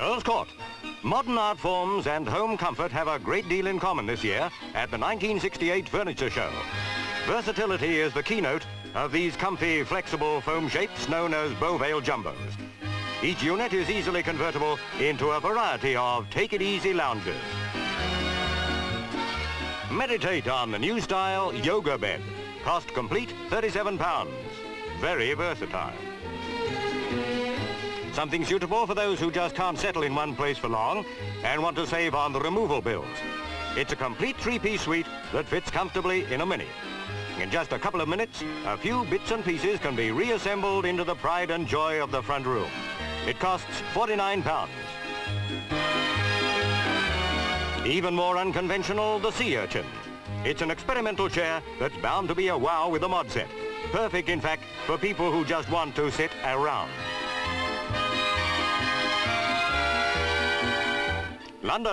Earls Court. Modern art forms and home comfort have a great deal in common this year at the 1968 furniture show. Versatility is the keynote of these comfy, flexible foam shapes known as Beauvale Jumbos. Each unit is easily convertible into a variety of take-it-easy lounges. Meditate on the new style yoga bed. Cost complete £37. Very versatile. Something suitable for those who just can't settle in one place for long and want to save on the removal bills. It's a complete three-piece suite that fits comfortably in a Mini. In just a couple of minutes, a few bits and pieces can be reassembled into the pride and joy of the front room. It costs £49. Even more unconventional, the Sea Urchin. It's an experimental chair that's bound to be a wow with a mod set. Perfect, in fact, for people who just want to sit around. London.